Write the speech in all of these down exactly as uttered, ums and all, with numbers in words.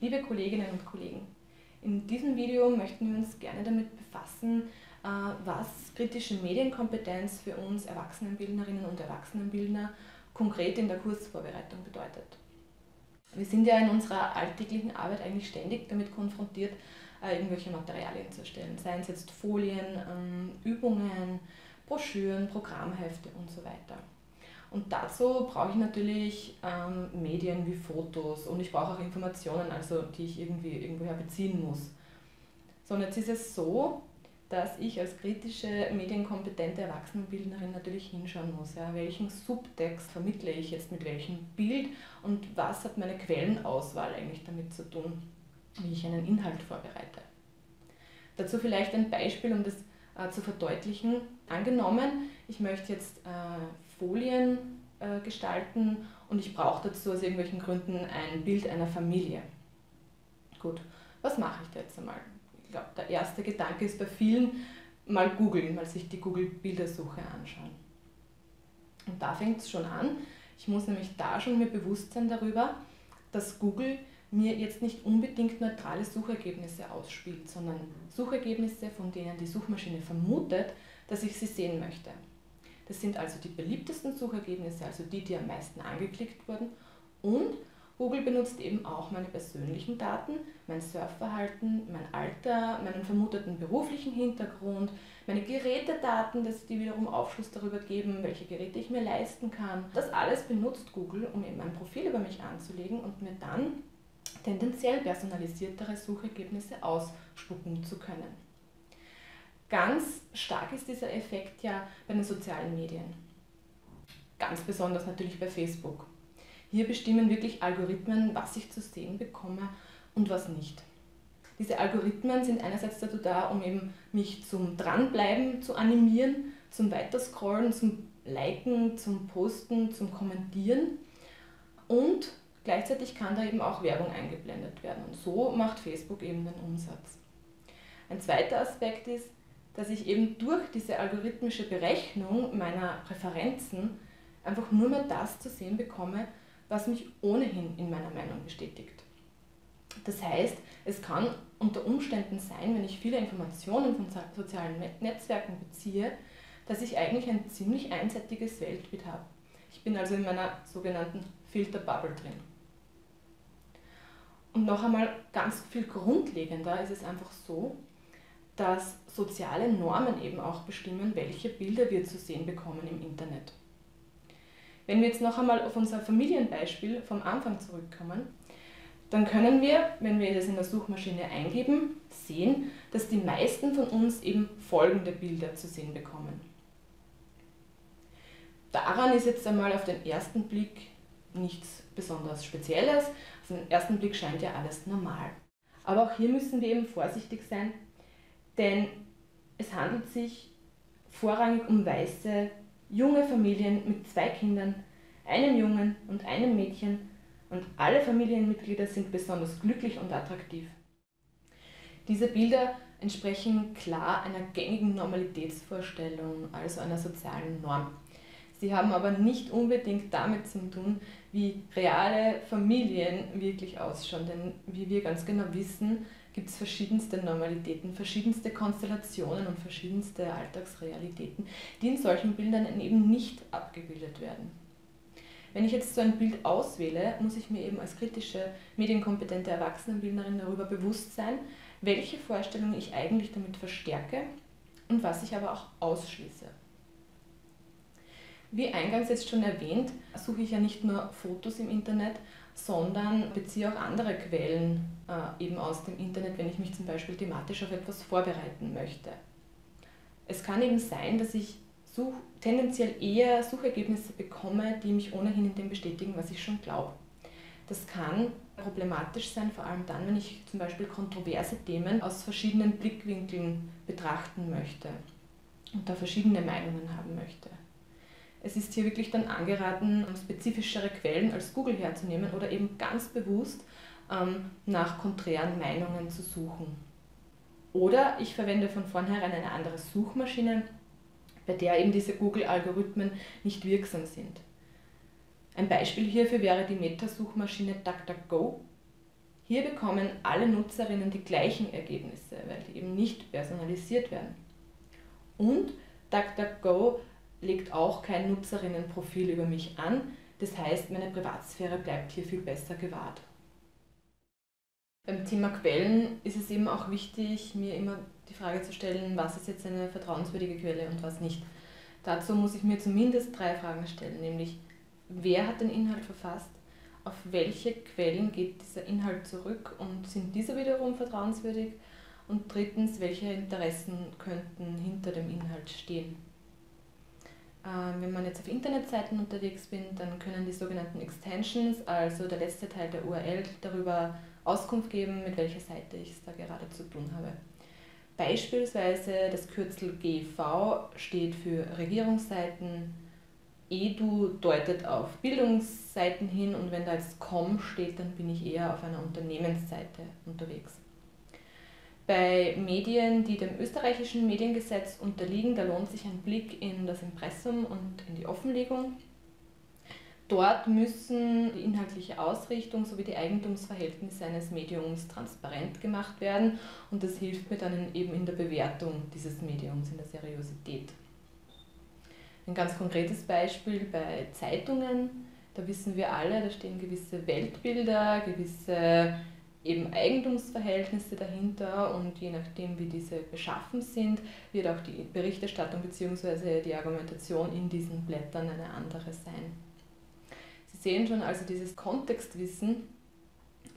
Liebe Kolleginnen und Kollegen, in diesem Video möchten wir uns gerne damit befassen, was kritische Medienkompetenz für uns Erwachsenenbildnerinnen und Erwachsenenbildner konkret in der Kursvorbereitung bedeutet. Wir sind ja in unserer alltäglichen Arbeit eigentlich ständig damit konfrontiert, irgendwelche Materialien zu erstellen, seien es jetzt Folien, Übungen, Broschüren, Programmhefte und so weiter. Und dazu brauche ich natürlich ähm, Medien wie Fotos und ich brauche auch Informationen, also die ich irgendwie irgendwoher beziehen muss. So, und jetzt ist es so, dass ich als kritische, medienkompetente Erwachsenenbildnerin natürlich hinschauen muss, ja, welchen Subtext vermittle ich jetzt mit welchem Bild und was hat meine Quellenauswahl eigentlich damit zu tun, wie ich einen Inhalt vorbereite. Dazu vielleicht ein Beispiel, um das äh, zu verdeutlichen. Angenommen, ich möchte jetzt äh, Folien äh, gestalten und ich brauche dazu aus irgendwelchen Gründen ein Bild einer Familie. Gut, was mache ich da jetzt einmal? Ich glaube, der erste Gedanke ist bei vielen, mal googeln, mal sich die Google-Bildersuche anschauen. Und da fängt es schon an. Ich muss nämlich da schon mir bewusst sein darüber, dass Google mir jetzt nicht unbedingt neutrale Suchergebnisse ausspielt, sondern Suchergebnisse, von denen die Suchmaschine vermutet, dass ich sie sehen möchte. Das sind also die beliebtesten Suchergebnisse, also die, die am meisten angeklickt wurden. Und Google benutzt eben auch meine persönlichen Daten, mein Surfverhalten, mein Alter, meinen vermuteten beruflichen Hintergrund, meine Gerätedaten, dass die wiederum Aufschluss darüber geben, welche Geräte ich mir leisten kann. Das alles benutzt Google, um eben ein Profil über mich anzulegen und mir dann tendenziell personalisiertere Suchergebnisse ausspucken zu können. Ganz stark ist dieser Effekt ja bei den sozialen Medien. Ganz besonders natürlich bei Facebook. Hier bestimmen wirklich Algorithmen, was ich zu sehen bekomme und was nicht. Diese Algorithmen sind einerseits dazu da, um eben mich zum Dranbleiben zu animieren, zum Weiterscrollen, zum Liken, zum Posten, zum Kommentieren. Und gleichzeitig kann da eben auch Werbung eingeblendet werden. Und so macht Facebook eben den Umsatz. Ein zweiter Aspekt ist, dass ich eben durch diese algorithmische Berechnung meiner Präferenzen einfach nur mehr das zu sehen bekomme, was mich ohnehin in meiner Meinung bestätigt. Das heißt, es kann unter Umständen sein, wenn ich viele Informationen von sozialen Netzwerken beziehe, dass ich eigentlich ein ziemlich einseitiges Weltbild habe. Ich bin also in meiner sogenannten Filterbubble drin. Und noch einmal ganz viel grundlegender ist es einfach so, dass soziale Normen eben auch bestimmen, welche Bilder wir zu sehen bekommen im Internet. Wenn wir jetzt noch einmal auf unser Familienbeispiel vom Anfang zurückkommen, dann können wir, wenn wir das in der Suchmaschine eingeben, sehen, dass die meisten von uns eben folgende Bilder zu sehen bekommen. Daran ist jetzt einmal auf den ersten Blick nichts besonders Spezielles. Auf den ersten Blick scheint ja alles normal. Aber auch hier müssen wir eben vorsichtig sein, denn es handelt sich vorrangig um weiße, junge Familien mit zwei Kindern, einem Jungen und einem Mädchen, und alle Familienmitglieder sind besonders glücklich und attraktiv. Diese Bilder entsprechen klar einer gängigen Normalitätsvorstellung, also einer sozialen Norm. Sie haben aber nicht unbedingt damit zu tun, wie reale Familien wirklich ausschauen, denn wie wir ganz genau wissen, gibt es verschiedenste Normalitäten, verschiedenste Konstellationen und verschiedenste Alltagsrealitäten, die in solchen Bildern eben nicht abgebildet werden. Wenn ich jetzt so ein Bild auswähle, muss ich mir eben als kritische, medienkompetente Erwachsenenbildnerin darüber bewusst sein, welche Vorstellungen ich eigentlich damit verstärke und was ich aber auch ausschließe. Wie eingangs jetzt schon erwähnt, suche ich ja nicht nur Fotos im Internet, sondern beziehe auch andere Quellen äh, eben aus dem Internet, wenn ich mich zum Beispiel thematisch auf etwas vorbereiten möchte. Es kann eben sein, dass ich such, tendenziell eher Suchergebnisse bekomme, die mich ohnehin in dem bestätigen, was ich schon glaube. Das kann problematisch sein, vor allem dann, wenn ich zum Beispiel kontroverse Themen aus verschiedenen Blickwinkeln betrachten möchte und da verschiedene Meinungen haben möchte. Es ist hier wirklich dann angeraten, spezifischere Quellen als Google herzunehmen oder eben ganz bewusst ähm, nach konträren Meinungen zu suchen. Oder ich verwende von vornherein eine andere Suchmaschine, bei der eben diese Google-Algorithmen nicht wirksam sind. Ein Beispiel hierfür wäre die Meta-Suchmaschine DuckDuckGo. Hier bekommen alle Nutzerinnen die gleichen Ergebnisse, weil die eben nicht personalisiert werden. Und DuckDuckGo legt auch kein Nutzerinnenprofil über mich an, das heißt, meine Privatsphäre bleibt hier viel besser gewahrt. Beim Thema Quellen ist es eben auch wichtig, mir immer die Frage zu stellen, was ist jetzt eine vertrauenswürdige Quelle und was nicht. Dazu muss ich mir zumindest drei Fragen stellen, nämlich wer hat den Inhalt verfasst? Auf welche Quellen geht dieser Inhalt zurück und sind diese wiederum vertrauenswürdig? Und drittens, welche Interessen könnten hinter dem Inhalt stehen? Ähm, wenn man jetzt auf Internetseiten unterwegs bin, dann können die sogenannten Extensions, also der letzte Teil der U R L, darüber Auskunft geben, mit welcher Seite ich es da gerade zu tun habe. Beispielsweise das Kürzel G V steht für Regierungsseiten, Edu deutet auf Bildungsseiten hin und wenn da jetzt com steht, dann bin ich eher auf einer Unternehmensseite unterwegs. Bei Medien, die dem österreichischen Mediengesetz unterliegen, da lohnt sich ein Blick in das Impressum und in die Offenlegung. Dort müssen die inhaltliche Ausrichtung sowie die Eigentumsverhältnisse eines Mediums transparent gemacht werden und das hilft mir dann eben in der Bewertung dieses Mediums, in der Seriosität. Ein ganz konkretes Beispiel bei Zeitungen, da wissen wir alle, da stehen gewisse Weltbilder, gewisse eben Eigentumsverhältnisse dahinter und je nachdem wie diese beschaffen sind, wird auch die Berichterstattung bzw. die Argumentation in diesen Blättern eine andere sein. Sie sehen schon also dieses Kontextwissen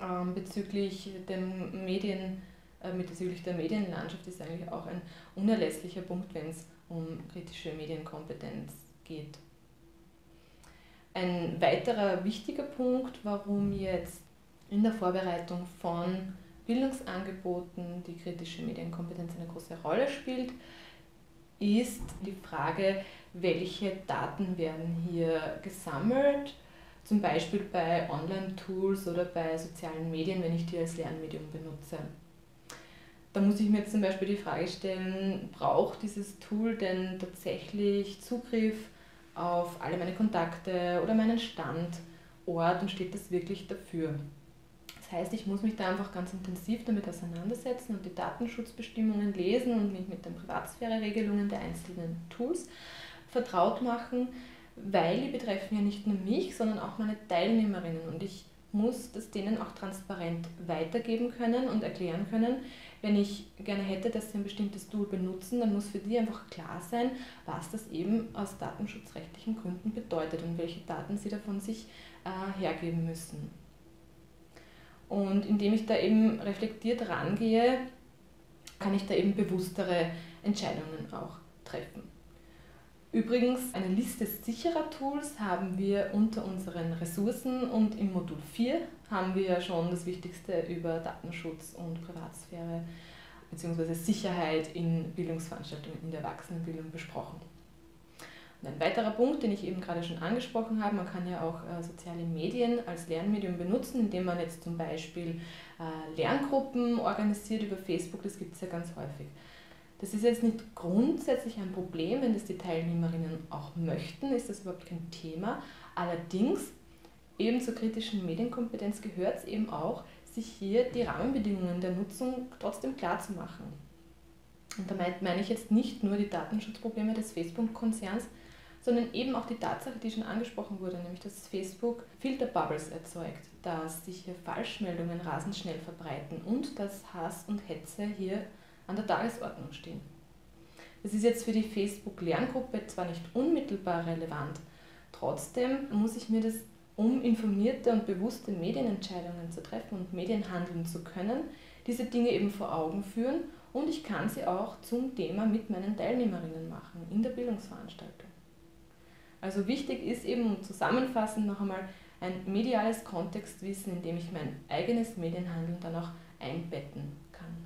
ähm, bezüglich dem Medien, äh, bezüglich der Medienlandschaft ist eigentlich auch ein unerlässlicher Punkt, wenn es um kritische Medienkompetenz geht. Ein weiterer wichtiger Punkt, warum jetzt in der Vorbereitung von Bildungsangeboten die kritische Medienkompetenz eine große Rolle spielt, ist die Frage, welche Daten werden hier gesammelt, zum Beispiel bei Online-Tools oder bei sozialen Medien, wenn ich die als Lernmedium benutze. Da muss ich mir jetzt zum Beispiel die Frage stellen, braucht dieses Tool denn tatsächlich Zugriff auf alle meine Kontakte oder meinen Standort und steht das wirklich dafür? Das heißt, ich muss mich da einfach ganz intensiv damit auseinandersetzen und die Datenschutzbestimmungen lesen und mich mit den Privatsphäreregelungen der einzelnen Tools vertraut machen, weil die betreffen ja nicht nur mich, sondern auch meine Teilnehmerinnen und ich muss das denen auch transparent weitergeben können und erklären können. Wenn ich gerne hätte, dass sie ein bestimmtes Tool benutzen, dann muss für die einfach klar sein, was das eben aus datenschutzrechtlichen Gründen bedeutet und welche Daten sie davon sich äh, hergeben müssen. Und indem ich da eben reflektiert rangehe, kann ich da eben bewusstere Entscheidungen auch treffen. Übrigens, eine Liste sicherer Tools haben wir unter unseren Ressourcen und im Modul vier haben wir schon das Wichtigste über Datenschutz und Privatsphäre bzw. Sicherheit in Bildungsveranstaltungen in der Erwachsenenbildung besprochen. Und ein weiterer Punkt, den ich eben gerade schon angesprochen habe, man kann ja auch äh, soziale Medien als Lernmedium benutzen, indem man jetzt zum Beispiel äh, Lerngruppen organisiert über Facebook, das gibt es ja ganz häufig. Das ist jetzt nicht grundsätzlich ein Problem, wenn das die Teilnehmerinnen auch möchten, ist das überhaupt kein Thema. Allerdings, eben zur kritischen Medienkompetenz gehört es eben auch, sich hier die Rahmenbedingungen der Nutzung trotzdem klar zu machen. Und damit meine ich jetzt nicht nur die Datenschutzprobleme des Facebook-Konzerns, sondern eben auch die Tatsache, die schon angesprochen wurde, nämlich dass Facebook Filterbubbles erzeugt, dass sich hier Falschmeldungen rasend schnell verbreiten und dass Hass und Hetze hier an der Tagesordnung stehen. Das ist jetzt für die Facebook-Lerngruppe zwar nicht unmittelbar relevant, trotzdem muss ich mir das, um informierte und bewusste Medienentscheidungen zu treffen und Medien handeln zu können, diese Dinge eben vor Augen führen und ich kann sie auch zum Thema mit meinen Teilnehmerinnen machen, in der Bildungsveranstaltung. Also wichtig ist eben, zusammenfassend noch einmal, ein mediales Kontextwissen, in dem ich mein eigenes Medienhandeln dann auch einbetten kann.